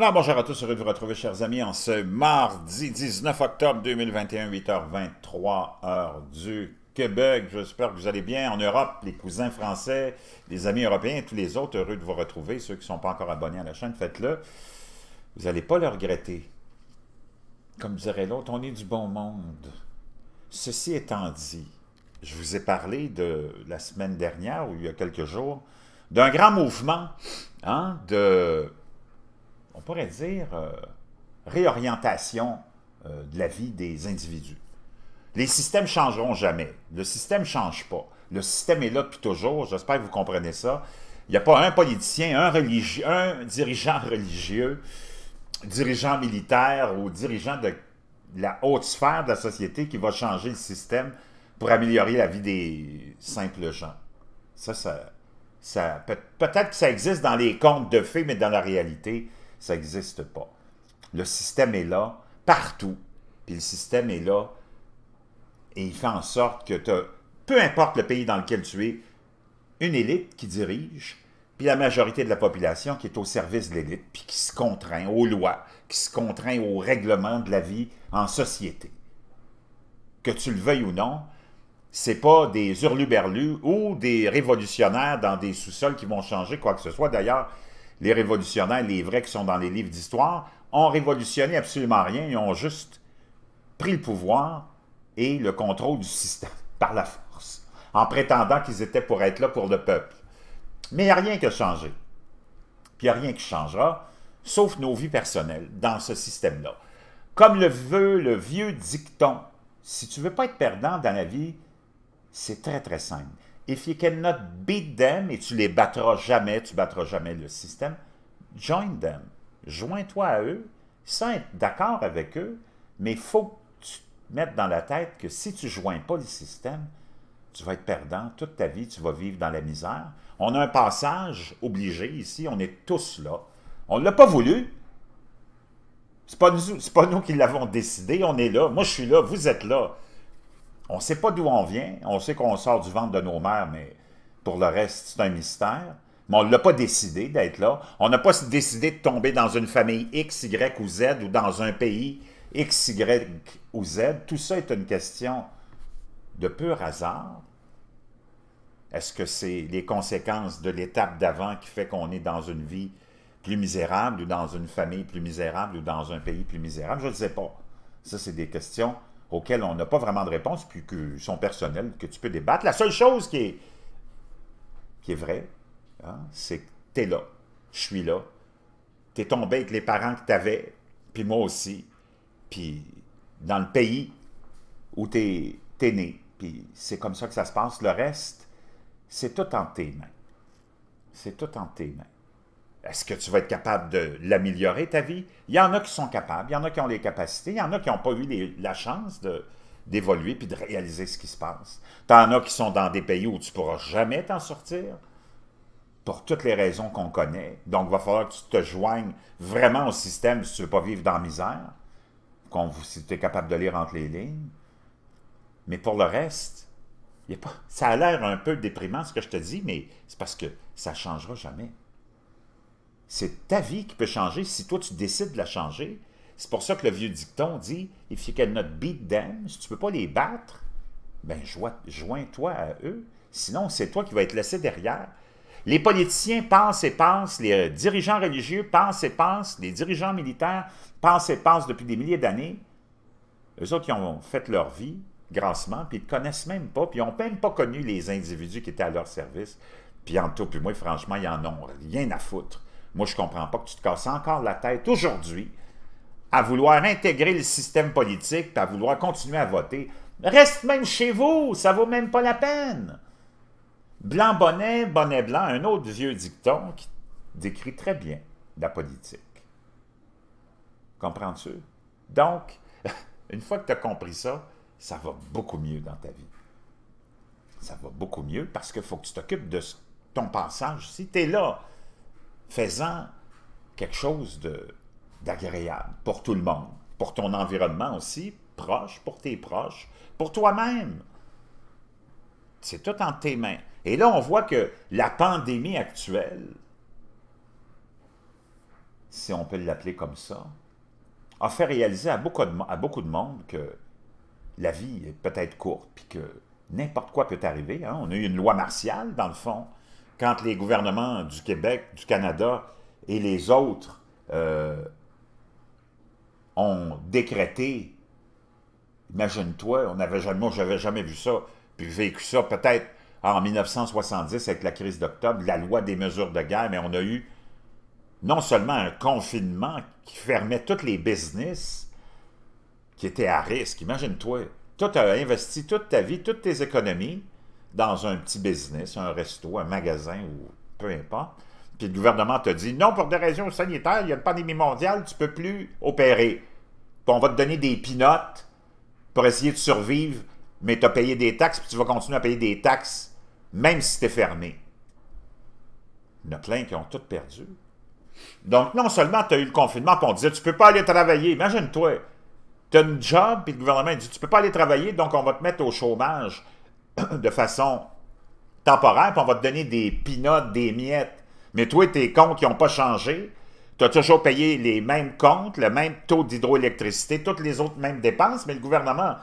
Alors bonjour à tous, heureux de vous retrouver chers amis en ce mardi 19 octobre 2021, 8h23 heure du Québec. J'espère que vous allez bien en Europe, les cousins français, les amis européens et tous les autres, heureux de vous retrouver. Ceux qui ne sont pas encore abonnés à la chaîne, faites-le. Vous n'allez pas le regretter. Comme dirait l'autre, on est du bon monde. Ceci étant dit, je vous ai parlé de la semaine dernière ou il y a quelques jours, d'un grand mouvement hein, de... on pourrait dire, réorientation de la vie des individus. Les systèmes ne changeront jamais. Le système ne change pas. Le système est là depuis toujours. J'espère que vous comprenez ça. Il n'y a pas un politicien, un dirigeant religieux, dirigeant militaire ou dirigeant de la haute sphère de la société qui va changer le système pour améliorer la vie des simples gens. Ça peut-être que ça existe dans les contes de fées, mais dans la réalité, ça n'existe pas. Le système est là, partout. Puis le système est là et il fait en sorte que tu as, peu importe le pays dans lequel tu es, une élite qui dirige, puis la majorité de la population qui est au service de l'élite, puis qui se contraint aux lois, qui se contraint aux règlements de la vie en société. Que tu le veuilles ou non, ce n'est pas des hurluberlus ou des révolutionnaires dans des sous-sols qui vont changer quoi que ce soit. D'ailleurs, les révolutionnaires, les vrais qui sont dans les livres d'histoire, ont révolutionné absolument rien. Ils ont juste pris le pouvoir et le contrôle du système par la force, en prétendant qu'ils étaient pour être là pour le peuple. Mais il n'y a rien qui a changé. Puis il n'y a rien qui changera, sauf nos vies personnelles dans ce système-là. Comme le veut le vieux dicton, si tu ne veux pas être perdant dans la vie, c'est très, très simple. If you cannot beat them, et tu les battras jamais, tu battras jamais le système, join them. Joins-toi à eux, sans être d'accord avec eux, mais il faut que tu te mettes dans la tête que si tu ne joins pas le système, tu vas être perdant toute ta vie, tu vas vivre dans la misère. On a un passage obligé ici, on est tous là. On ne l'a pas voulu. Ce n'est pas nous qui l'avons décidé, on est là. Moi, je suis là, vous êtes là. On ne sait pas d'où on vient, on sait qu'on sort du ventre de nos mères, mais pour le reste, c'est un mystère. Mais on ne l'a pas décidé d'être là. On n'a pas décidé de tomber dans une famille X, Y ou Z ou dans un pays X, Y ou Z. Tout ça est une question de pur hasard. Est-ce que c'est les conséquences de l'étape d'avant qui fait qu'on est dans une vie plus misérable ou dans une famille plus misérable ou dans un pays plus misérable? Je ne sais pas. Ça, c'est des questions auxquels on n'a pas vraiment de réponse, puis qui sont personnels, que tu peux débattre. La seule chose qui est vraie, hein, c'est que tu es là, je suis là, tu es tombé avec les parents que tu avais, puis moi aussi, puis dans le pays où tu es né, puis c'est comme ça que ça se passe. Le reste, c'est tout en tes mains. C'est tout en tes mains. Est-ce que tu vas être capable de l'améliorer, ta vie? Il y en a qui sont capables, il y en a qui ont les capacités, il y en a qui n'ont pas eu la chance d'évoluer puis de réaliser ce qui se passe. T'en as qui sont dans des pays où tu ne pourras jamais t'en sortir, pour toutes les raisons qu'on connaît. Donc, il va falloir que tu te joignes vraiment au système si tu ne veux pas vivre dans la misère, si tu es capable de lire entre les lignes. Mais pour le reste, ça a l'air un peu déprimant ce que je te dis, mais c'est parce que ça ne changera jamais. C'est ta vie qui peut changer si toi, tu décides de la changer. C'est pour ça que le vieux dicton dit « If you cannot beat them », si tu ne peux pas les battre, ben joins-toi à eux. Sinon, c'est toi qui vas être laissé derrière. Les politiciens pensent et pensent, les dirigeants religieux pensent et pensent, les dirigeants militaires pensent et pensent depuis des milliers d'années. Eux autres, ils ont fait leur vie grassement, puis ils ne connaissent même pas, puis ils n'ont même pas connu les individus qui étaient à leur service. Puis entre toi, puis moi, franchement, ils n'en ont rien à foutre. Moi, je ne comprends pas que tu te casses encore la tête aujourd'hui à vouloir intégrer le système politique et à vouloir continuer à voter. Reste même chez vous, ça ne vaut même pas la peine. Blanc bonnet, bonnet blanc, un autre vieux dicton qui décrit très bien la politique. Comprends-tu? Donc, une fois que tu as compris ça, ça va beaucoup mieux dans ta vie. Ça va beaucoup mieux parce qu'il faut que tu t'occupes de ton passage. Si tu es là, faisant quelque chose d'agréable pour tout le monde, pour ton environnement aussi, proche, pour tes proches, pour toi-même. C'est tout en tes mains. Et là, on voit que la pandémie actuelle si on peut l'appeler comme ça, a fait réaliser à beaucoup de monde que la vie est peut-être courte, puis que n'importe quoi peut arriver. Hein. On a eu une loi martiale, dans le fond, quand les gouvernements du Québec, du Canada et les autres ont décrété, imagine-toi, moi je n'avais jamais vu ça, puis vécu ça peut-être en 1970 avec la crise d'octobre, la loi des mesures de guerre, mais on a eu non seulement un confinement qui fermait tous les business qui étaient à risque. Imagine-toi, toi tu as investi toute ta vie, toutes tes économies dans un petit business, un resto, un magasin ou peu importe, puis le gouvernement te dit « Non, pour des raisons sanitaires, il y a une pandémie mondiale, tu ne peux plus opérer. Puis on va te donner des pinottes pour essayer de survivre, mais tu as payé des taxes, puis tu vas continuer à payer des taxes, même si tu es fermé. » Il y en a plein qui ont tout perdu. Donc, non seulement tu as eu le confinement, puis on disait « Tu ne peux pas aller travailler. » Imagine-toi, tu as une job, puis le gouvernement dit « Tu ne peux pas aller travailler, donc on va te mettre au chômage de façon temporaire, puis on va te donner des pinottes, des miettes. » Mais toi, tes comptes qui n'ont pas changé, tu as toujours payé les mêmes comptes, le même taux d'hydroélectricité, toutes les autres mêmes dépenses, mais le gouvernement,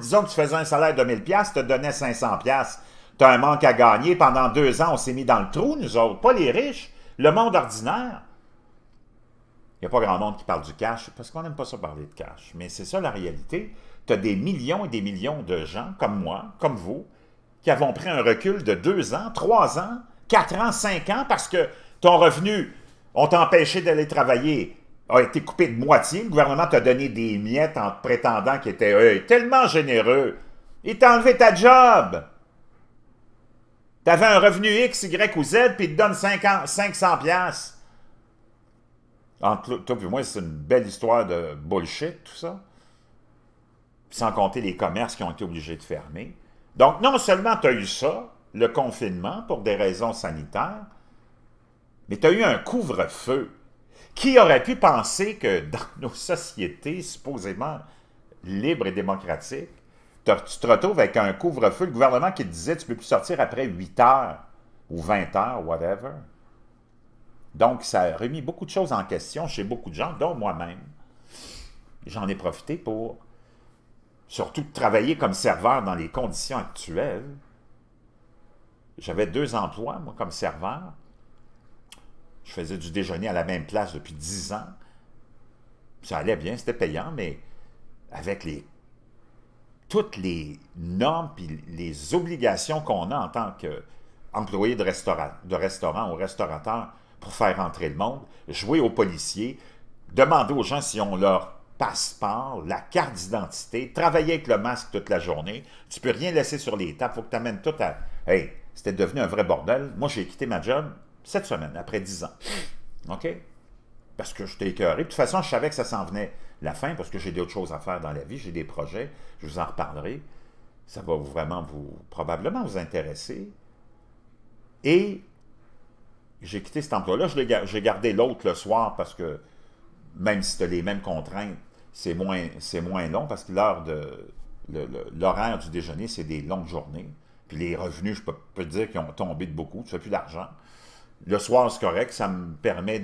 disons que tu faisais un salaire de 1000$, te donnait 500$. Tu as un manque à gagner. Pendant 2 ans, on s'est mis dans le trou, nous autres. Pas les riches, le monde ordinaire. Il n'y a pas grand monde qui parle du cash, parce qu'on n'aime pas ça parler de cash. Mais c'est ça la réalité. Tu as des millions et des millions de gens, comme moi, comme vous, qui avons pris un recul de 2 ans, 3 ans, 4 ans, 5 ans, parce que ton revenu, on t'a empêché d'aller travailler, a été coupé de moitié. Le gouvernement t'a donné des miettes en te prétendant qu'il était tellement généreux. Il t'a enlevé ta job. Tu avais un revenu X, Y ou Z, puis il te donne 500$. Entre toi et moi, c'est une belle histoire de bullshit, tout ça. Sans compter les commerces qui ont été obligés de fermer. Donc, non seulement tu as eu ça, le confinement pour des raisons sanitaires, mais tu as eu un couvre-feu. Qui aurait pu penser que dans nos sociétés supposément libres et démocratiques, tu te retrouves avec un couvre-feu, le gouvernement qui te disait « tu ne peux plus sortir après 8 heures ou 20 heures, whatever ». Donc, ça a remis beaucoup de choses en question chez beaucoup de gens, dont moi-même. J'en ai profité pour surtout travailler comme serveur dans les conditions actuelles. J'avais 2 emplois, moi, comme serveur. Je faisais du déjeuner à la même place depuis 10 ans. Ça allait bien, c'était payant, mais avec toutes les normes et les obligations qu'on a en tant qu'employé de restaurant ou restaurateur pour faire entrer le monde, jouer aux policiers, demander aux gens si on leur passeport, la carte d'identité, travailler avec le masque toute la journée, tu peux rien laisser sur les tables, il faut que tu amènes tout à... Hey, c'était devenu un vrai bordel. Moi, j'ai quitté ma job cette semaine, après 10 ans. OK? Parce que j'étais écœuré. De toute façon, je savais que ça s'en venait la fin, parce que j'ai d'autres choses à faire dans la vie, j'ai des projets, je vous en reparlerai. Ça va vraiment probablement vous intéresser. Et j'ai quitté cet emploi-là. J'ai gardé l'autre le soir, parce que même si tu as les mêmes contraintes, c'est moins long, parce que l'horaire du déjeuner, c'est des longues journées. Puis les revenus, je peux te dire qu'ils ont tombé de beaucoup. Tu fais plus d'argent. Le soir, c'est correct. Ça me permet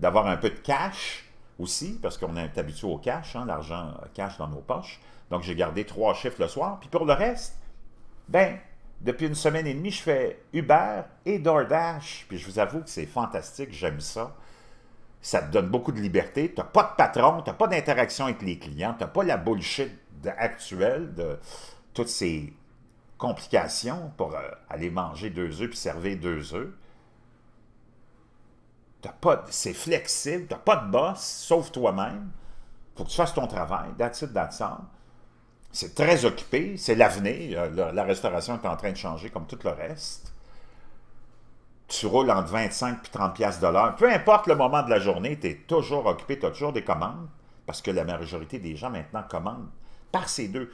d'avoir un peu de cash aussi, parce qu'on est habitué au cash, hein, l'argent cash dans nos poches. Donc, j'ai gardé 3 chiffres le soir. Puis pour le reste, ben depuis 1 semaine et demie, je fais Uber et DoorDash. Puis je vous avoue que c'est fantastique. J'aime ça. Ça te donne beaucoup de liberté. Tu n'as pas de patron. Tu n'as pas d'interaction avec les clients. Tu n'as pas la bullshit actuelle de toutes ces... complications pour aller manger 2 œufs puis servir 2 œufs. C'est flexible, tu n'as pas de boss, sauf toi-même. Il faut que tu fasses ton travail, that's it, that's all. C'est très occupé, c'est l'avenir. La restauration est en train de changer comme tout le reste. Tu roules entre 25 et 30$. Peu importe le moment de la journée, tu es toujours occupé, tu as toujours des commandes, parce que la majorité des gens maintenant commandent par ces 2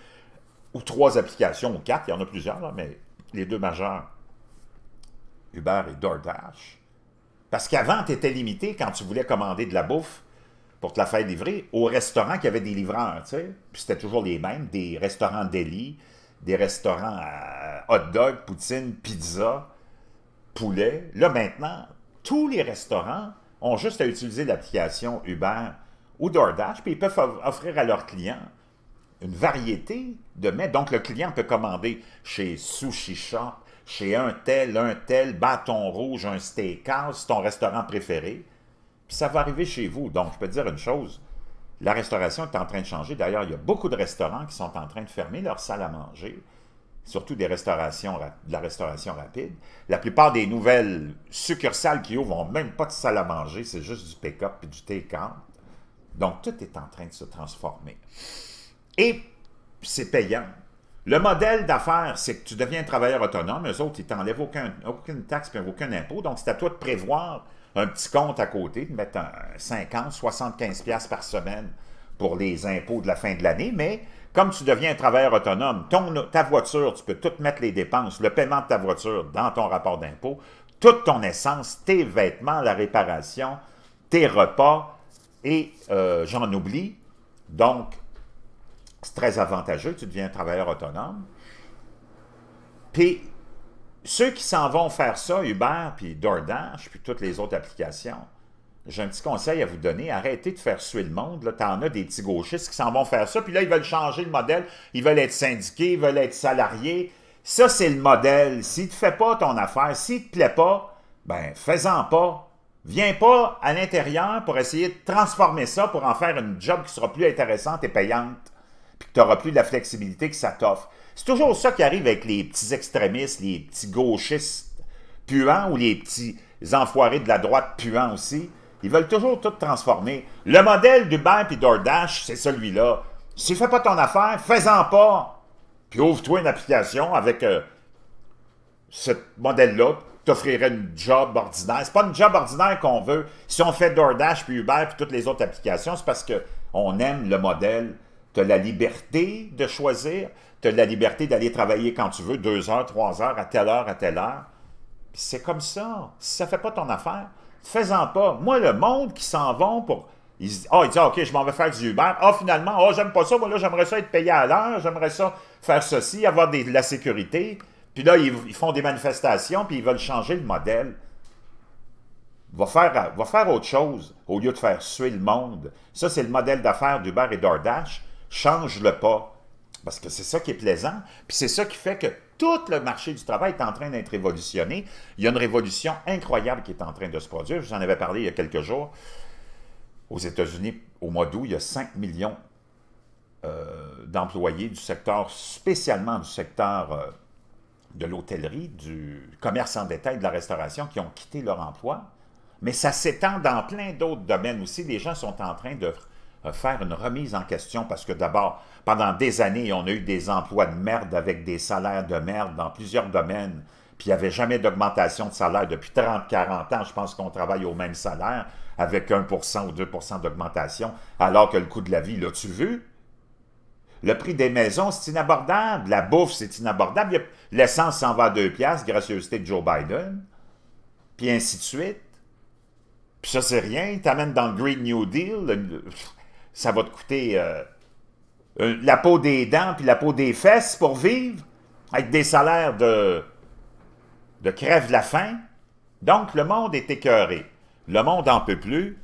ou 3 applications, ou 4, il y en a plusieurs, là, mais les 2 majeures, Uber et DoorDash. Parce qu'avant, tu étais limité quand tu voulais commander de la bouffe pour te la faire livrer au restaurant qui avait des livreurs, tu sais. Puis c'était toujours les mêmes, des restaurants deli, des restaurants à hot dog, poutine, pizza, poulet. Là, maintenant, tous les restaurants ont juste à utiliser l'application Uber ou DoorDash, puis ils peuvent offrir à leurs clients une variété de mets. Donc, le client peut commander chez Sushi Shop, chez un tel, Bâton Rouge, un steakhouse, ton restaurant préféré, puis ça va arriver chez vous. Donc, je peux te dire une chose, la restauration est en train de changer. D'ailleurs, il y a beaucoup de restaurants qui sont en train de fermer leurs salles à manger, surtout de la restauration rapide. La plupart des nouvelles succursales qui ouvrent n'ont même pas de salle à manger, c'est juste du pick-up et du take-out. Donc, tout est en train de se transformer. Et c'est payant. Le modèle d'affaires, c'est que tu deviens un travailleur autonome. Eux autres, ils ne t'enlèvent aucune taxe et aucun impôt. Donc, c'est à toi de prévoir un petit compte à côté, de mettre 50, 75$ par semaine pour les impôts de la fin de l'année. Mais comme tu deviens un travailleur autonome, ta voiture, tu peux tout mettre les dépenses, le paiement de ta voiture dans ton rapport d'impôt, toute ton essence, tes vêtements, la réparation, tes repas et j'en oublie. Donc, c'est très avantageux, tu deviens un travailleur autonome. Puis, ceux qui s'en vont faire ça, Uber, puis DoorDash, puis toutes les autres applications, j'ai un petit conseil à vous donner, arrêtez de faire suer le monde. T'en as des petits gauchistes qui s'en vont faire ça, puis là, ils veulent changer le modèle, ils veulent être syndiqués, ils veulent être salariés. Ça, c'est le modèle. S'il te fait pas ton affaire, s'il te plaît pas, ben, fais-en pas. Viens pas à l'intérieur pour essayer de transformer ça, pour en faire une job qui sera plus intéressante et payante, puis que tu n'auras plus de la flexibilité que ça t'offre. C'est toujours ça qui arrive avec les petits extrémistes, les petits gauchistes puants ou les petits enfoirés de la droite puants aussi. Ils veulent toujours tout transformer. Le modèle d'Uber et DoorDash, c'est celui-là. Si tu ne fais pas ton affaire, fais-en pas. Puis ouvre-toi une application avec ce modèle-là, t'offrirait une job ordinaire. C'est pas une job ordinaire qu'on veut. Si on fait DoorDash, puis Uber, puis toutes les autres applications, c'est parce qu'on aime le modèle. Tu as la liberté de choisir, tu as la liberté d'aller travailler quand tu veux, 2 heures, 3 heures, à telle heure, à telle heure. C'est comme ça. Si ça ne fait pas ton affaire, fais-en pas. Moi, le monde qui s'en va pour... il dit, OK, je m'en vais faire du Uber. Ah, finalement, ah, j'aime pas ça. Moi, là, j'aimerais ça être payé à l'heure. J'aimerais ça faire ceci, avoir de la sécurité. Puis là, ils font des manifestations, puis ils veulent changer le modèle. Va faire autre chose au lieu de faire suer le monde. Ça, c'est le modèle d'affaires d'Uber et DoorDash. Change-le pas, parce que c'est ça qui est plaisant, puis c'est ça qui fait que tout le marché du travail est en train d'être révolutionné. Il y a une révolution incroyable qui est en train de se produire. J'en avais parlé il y a quelques jours. Aux États-Unis, au mois d'août, il y a 5 millions d'employés du secteur, spécialement du secteur de l'hôtellerie, du commerce en détail, de la restauration, qui ont quitté leur emploi. Mais ça s'étend dans plein d'autres domaines aussi. Les gens sont en train de faire une remise en question parce que d'abord, pendant des années, on a eu des emplois de merde avec des salaires de merde dans plusieurs domaines, puis il n'y avait jamais d'augmentation de salaire. Depuis 30-40 ans, je pense qu'on travaille au même salaire avec 1% ou 2% d'augmentation, alors que le coût de la vie, l'as-tu vu? Le prix des maisons, c'est inabordable. La bouffe, c'est inabordable. L'essence s'en va à 2$, gracieuseté de Joe Biden, puis ainsi de suite. Puis ça, c'est rien. Il t'amène dans le Green New Deal, ça va te coûter la peau des dents puis la peau des fesses pour vivre, avec des salaires de crève la faim. Donc, le monde est écœuré. Le monde n'en peut plus.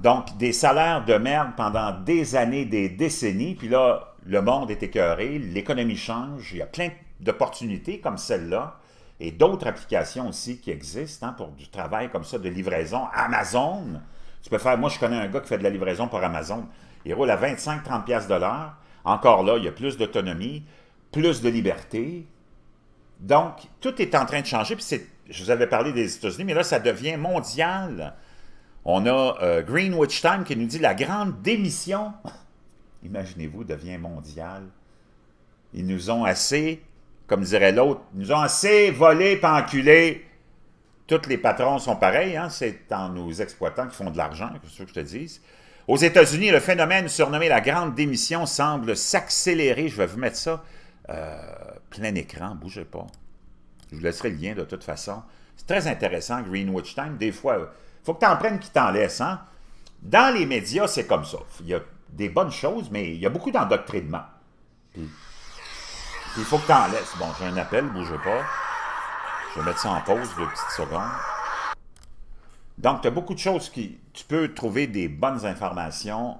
Donc, des salaires de merde pendant des années, des décennies, puis là, le monde est écœuré, l'économie change, il y a plein d'opportunités comme celle-là, et d'autres applications aussi qui existent hein, pour du travail comme ça, de livraison. Amazon, tu peux faire, moi je connais un gars qui fait de la livraison pour Amazon, il roule à 25-30$. Encore là, il y a plus d'autonomie, plus de liberté. Donc, tout est en train de changer. Puis je vous avais parlé des États-Unis, mais là, ça devient mondial. On a Greenwichtime qui nous dit « La grande démission, imaginez-vous, devient mondiale. Ils nous ont assez, comme dirait l'autre, ils nous ont assez volé, penculé. » Tous les patrons sont pareils, hein? C'est en nous exploitant qu'ils font de l'argent, c'est ce que je te dis. Aux États-Unis, le phénomène surnommé la grande démission semble s'accélérer. Je vais vous mettre ça plein écran, bougez pas. Je vous laisserai le lien de toute façon. C'est très intéressant, Greenwichtime. Des fois, il faut que tu en prennes qui t'en laisse. Hein? Dans les médias, c'est comme ça. Il y a des bonnes choses, mais il y a beaucoup d'endoctrinement. Puis il faut que tu en laisses. Bon, j'ai un appel, bougez pas. Je vais mettre ça en pause 2 petites secondes. Donc, tu as beaucoup de choses qui... Tu peux trouver des bonnes informations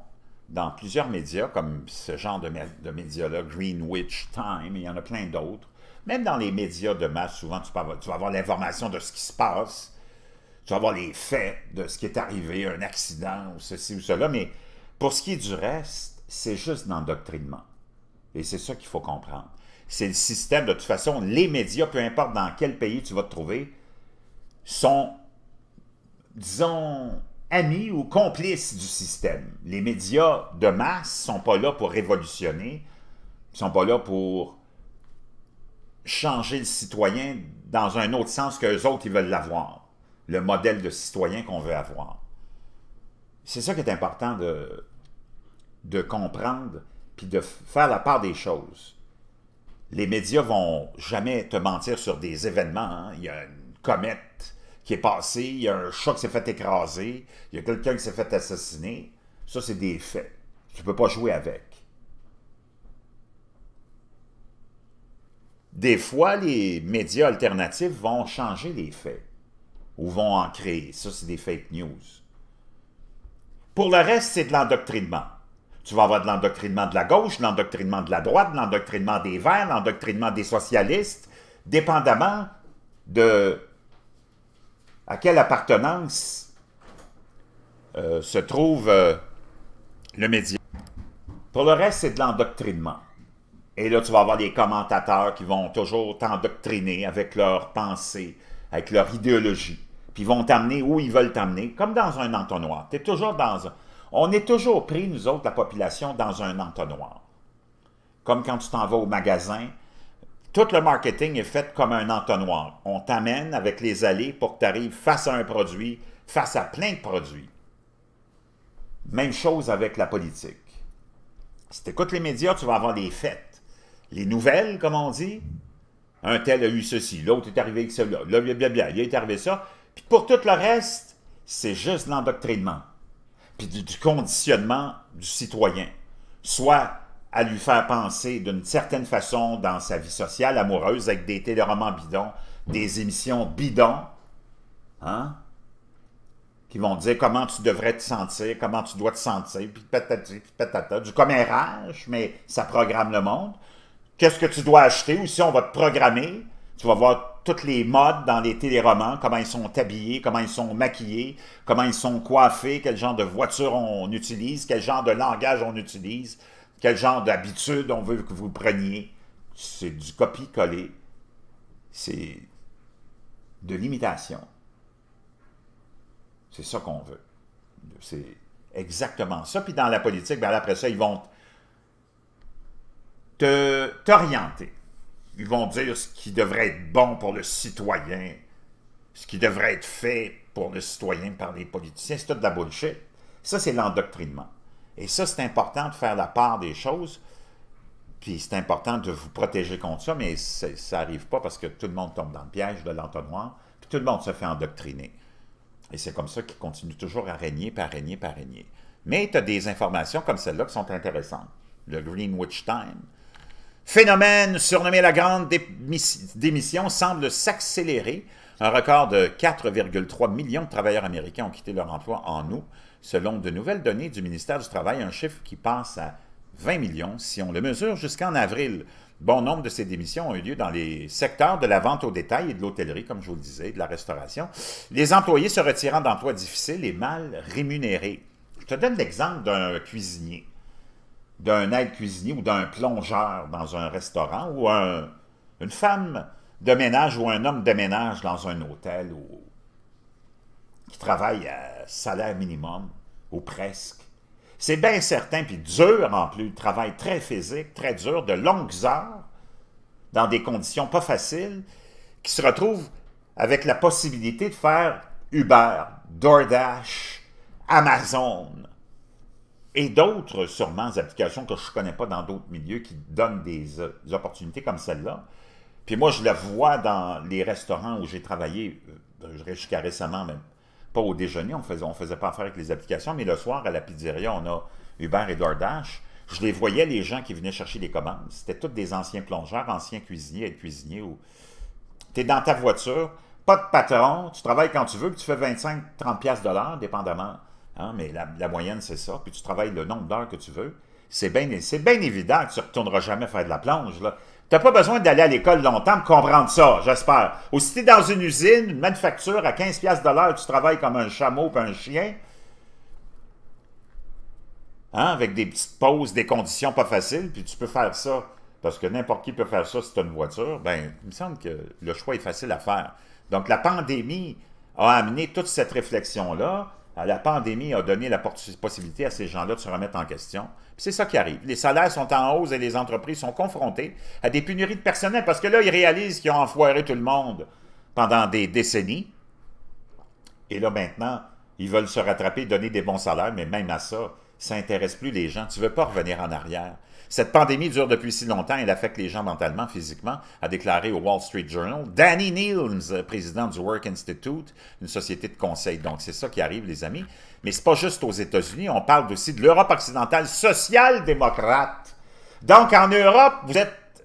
dans plusieurs médias, comme ce genre de médias-là, Greenwichtime, il y en a plein d'autres. Même dans les médias de masse, souvent, tu vas avoir l'information de ce qui se passe, tu vas avoir les faits de ce qui est arrivé, un accident, ou ceci ou cela, mais pour ce qui est du reste, c'est juste dans l'endoctrinement. Et c'est ça qu'il faut comprendre. C'est le système, de toute façon, les médias, peu importe dans quel pays tu vas te trouver, sont, disons, amis ou complices du système. Les médias de masse ne sont pas là pour révolutionner, ne sont pas là pour changer le citoyen dans un autre sens qu'eux autres, ils veulent l'avoir. Le modèle de citoyen qu'on veut avoir. C'est ça qui est important de comprendre puis de faire la part des choses. Les médias ne vont jamais te mentir sur des événements. Hein. Il y a une comète qui est passée, il y a un chat qui s'est fait écraser, il y a quelqu'un qui s'est fait assassiner. Ça, c'est des faits. Tu ne peux pas jouer avec. Des fois, les médias alternatifs vont changer les faits ou vont en créer. Ça, c'est des fake news. Pour le reste, c'est de l'endoctrinement. Tu vas avoir de l'endoctrinement de la gauche, de l'endoctrinement de la droite, de l'endoctrinement des Verts, de l'endoctrinement des socialistes, dépendamment de à quelle appartenance se trouve le média. Pour le reste, c'est de l'endoctrinement. Et là, tu vas avoir des commentateurs qui vont toujours t'endoctriner avec leurs pensées, avec leur idéologie, puis ils vont t'amener où ils veulent t'amener, comme dans un entonnoir. Tu es toujours dans un... On est toujours pris, nous autres, la population, dans un entonnoir. Comme quand tu t'en vas au magasin, tout le marketing est fait comme un entonnoir. On t'amène avec les allées pour que tu arrives face à un produit, face à plein de produits. Même chose avec la politique. Si tu écoutes les médias, tu vas avoir les faits. Les nouvelles, comme on dit, un tel a eu ceci, l'autre est arrivé avec cela, là, blablabla, il est arrivé ça. Puis pour tout le reste, c'est juste l'endoctrinement. Puis du conditionnement du citoyen, soit à lui faire penser d'une certaine façon dans sa vie sociale, amoureuse, avec des téléromans bidons, des émissions bidons, hein, qui vont dire comment tu devrais te sentir, comment tu dois te sentir, puis patati, patata, du commérage, mais ça programme le monde. Qu'est-ce que tu dois acheter, ou si on va te programmer, tu vas voir toutes les modes dans les téléromans, comment ils sont habillés, comment ils sont maquillés, comment ils sont coiffés, quel genre de voiture on utilise, quel genre de langage on utilise, quel genre d'habitude on veut que vous preniez. C'est du copier-coller. C'est de l'imitation. C'est ça qu'on veut. C'est exactement ça. Puis dans la politique, bien après ça, ils vont t'orienter. Ils vont dire ce qui devrait être bon pour le citoyen, ce qui devrait être fait pour le citoyen par les politiciens. C'est tout de la bullshit. Ça, c'est l'endoctrinement. Et ça, c'est important de faire la part des choses, puis c'est important de vous protéger contre ça, mais ça n'arrive pas parce que tout le monde tombe dans le piège de l'entonnoir, puis tout le monde se fait endoctriner. Et c'est comme ça qu'ils continuent toujours à régner, puis à régner, puis à régner. Mais tu as des informations comme celle-là qui sont intéressantes. Le Greenwichtime. Phénomène surnommé la grande démission semble s'accélérer. Un record de 4,3 millions de travailleurs américains ont quitté leur emploi en août. Selon de nouvelles données du ministère du Travail, un chiffre qui passe à 20 millions si on le mesure jusqu'en avril. Bon nombre de ces démissions ont eu lieu dans les secteurs de la vente au détail et de l'hôtellerie, comme je vous le disais, de la restauration. Les employés se retirant d'emplois difficiles et mal rémunérés. Je te donne l'exemple d'un cuisinier, d'un aide-cuisinier ou d'un plongeur dans un restaurant ou une femme de ménage ou un homme de ménage dans un hôtel ou, qui travaille à salaire minimum ou presque. C'est bien certain, puis dur en plus, le travail très physique, très dur, de longues heures, dans des conditions pas faciles, qui se retrouvent avec la possibilité de faire Uber, DoorDash, Amazon, et d'autres, sûrement, applications que je ne connais pas dans d'autres milieux qui donnent des opportunités comme celle-là. Puis moi, je la vois dans les restaurants où j'ai travaillé, jusqu'à récemment même, pas au déjeuner, on faisait pas affaire avec les applications, mais le soir, à la pizzeria, on a Uber et DoorDash. Je les voyais, les gens qui venaient chercher les commandes. C'était tous des anciens plongeurs, anciens cuisiniers, aides-cuisiniers. Tu es dans ta voiture, pas de patron, tu travailles quand tu veux, puis tu fais 25-30 $ dépendamment. Hein, mais la moyenne, c'est ça. Puis tu travailles le nombre d'heures que tu veux. C'est bien évident que tu ne retourneras jamais faire de la plonge. Tu n'as pas besoin d'aller à l'école longtemps pour comprendre ça, j'espère. Ou si tu es dans une usine, une manufacture, à 15 $ tu travailles comme un chameau et un chien, hein, avec des petites pauses, des conditions pas faciles, puis tu peux faire ça. Parce que n'importe qui peut faire ça si tu as une voiture. Bien, il me semble que le choix est facile à faire. Donc, la pandémie a amené toute cette réflexion-là. La pandémie a donné la possibilité à ces gens-là de se remettre en question. C'est ça qui arrive. Les salaires sont en hausse et les entreprises sont confrontées à des pénuries de personnel parce que là, ils réalisent qu'ils ont enfoiré tout le monde pendant des décennies. Et là, maintenant, ils veulent se rattraper, donner des bons salaires, mais même à ça, ça n'intéresse plus les gens. Tu ne veux pas revenir en arrière. Cette pandémie dure depuis si longtemps, elle affecte les gens mentalement, physiquement, a déclaré au Wall Street Journal Danny Nielsen, président du Work Institute, une société de conseil. Donc, c'est ça qui arrive, les amis. Mais ce n'est pas juste aux États-Unis, on parle aussi de l'Europe occidentale social-démocrate. Donc, en Europe, vous êtes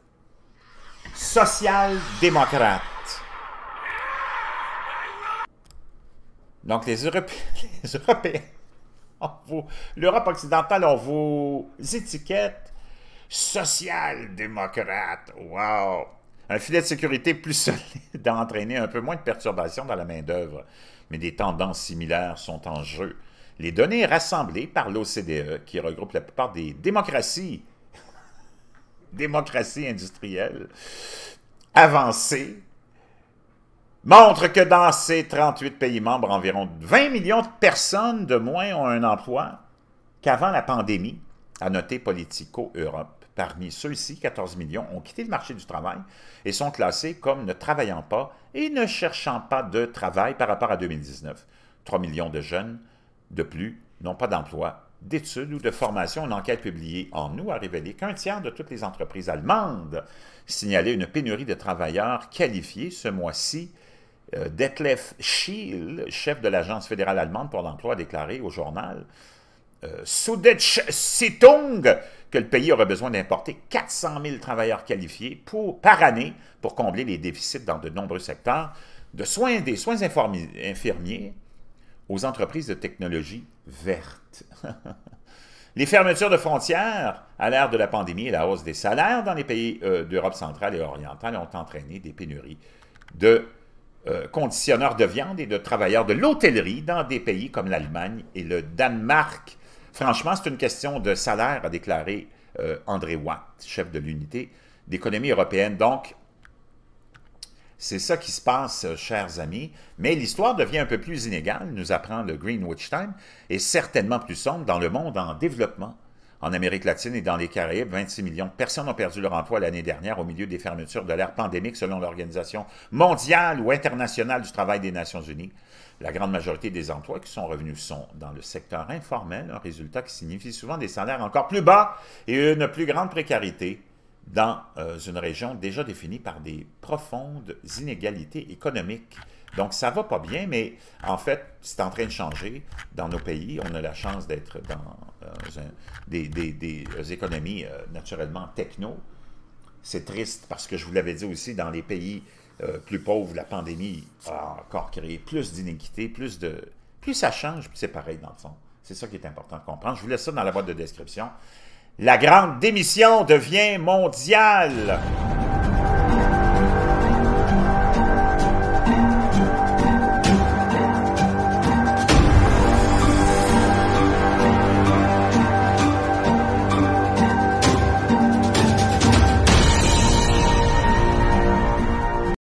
social-démocrate. Donc, les Européens... L'Europe occidentale, on vous étiquette social-démocrate. Wow! Un filet de sécurité plus solide a entraîné un peu moins de perturbations dans la main-d'œuvre, mais des tendances similaires sont en jeu. Les données rassemblées par l'OCDE, qui regroupe la plupart des démocraties industrielles avancées, montre que dans ces 38 pays membres, environ 20 millions de personnes de moins ont un emploi qu'avant la pandémie, a noté Politico Europe. Parmi ceux-ci, 14 millions ont quitté le marché du travail et sont classés comme ne travaillant pas et ne cherchant pas de travail par rapport à 2019. 3 millions de jeunes de plus n'ont pas d'emploi, d'études ou de formation. Une enquête publiée en août a révélé qu'un tiers de toutes les entreprises allemandes signalaient une pénurie de travailleurs qualifiés ce mois-ci. Detlef Schill, chef de l'Agence fédérale allemande pour l'emploi, a déclaré au journal Süddeutsche Zeitung que le pays aurait besoin d'importer 400 000 travailleurs qualifiés par année pour combler les déficits dans de nombreux secteurs, des soins infirmiers aux entreprises de technologie verte. Les fermetures de frontières à l'ère de la pandémie et la hausse des salaires dans les pays d'Europe centrale et orientale ont entraîné des pénuries de conditionneurs de viande et de travailleurs de l'hôtellerie dans des pays comme l'Allemagne et le Danemark. Franchement, c'est une question de salaire, a déclaré André Watt, chef de l'unité d'économie européenne. Donc, c'est ça qui se passe, chers amis. Mais l'histoire devient un peu plus inégale, nous apprend le Greenwichtime, et certainement plus sombre dans le monde en développement. En Amérique latine et dans les Caraïbes, 26 millions de personnes ont perdu leur emploi l'année dernière au milieu des fermetures de l'ère pandémique, selon l'Organisation mondiale ou internationale du travail des Nations unies. La grande majorité des emplois qui sont revenus sont dans le secteur informel, un résultat qui signifie souvent des salaires encore plus bas et une plus grande précarité dans une région déjà définie par des profondes inégalités économiques. Donc, ça ne va pas bien, mais en fait, c'est en train de changer dans nos pays. On a la chance d'être dans des économies naturellement techno. C'est triste parce que je vous l'avais dit aussi, dans les pays plus pauvres, la pandémie a encore créé plus d'inéquité, plus ça change, puis c'est pareil dans le fond. C'est ça qui est important de comprendre. Je vous laisse ça dans la boîte de description. La grande démission devient mondiale!